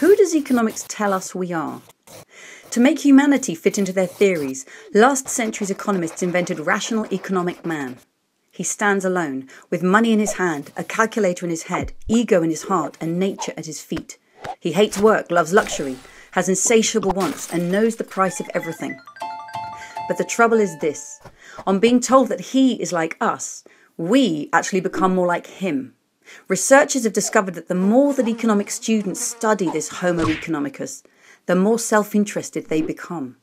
Who does economics tell us we are? To make humanity fit into their theories, last century's economists invented rational economic man. He stands alone, with money in his hand, a calculator in his head, ego in his heart, and nature at his feet. He hates work, loves luxury, has insatiable wants, and knows the price of everything. But the trouble is this. On being told that he is like us, we actually become more like him. Researchers have discovered that the more that economic students study this Homo economicus, the more self-interested they become.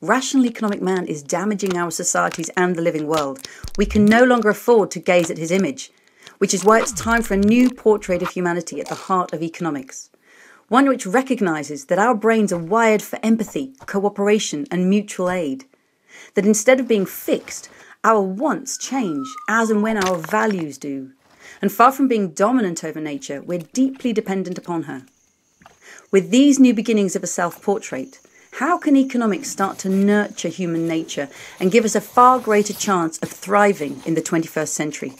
Rational economic man is damaging our societies and the living world. We can no longer afford to gaze at his image, which is why it's time for a new portrait of humanity at the heart of economics. One which recognises that our brains are wired for empathy, cooperation and mutual aid. That instead of being fixed, our wants change as and when our values do. And far from being dominant over nature, we're deeply dependent upon her. With these new beginnings of a self-portrait, how can economics start to nurture human nature and give us a far greater chance of thriving in the 21st century?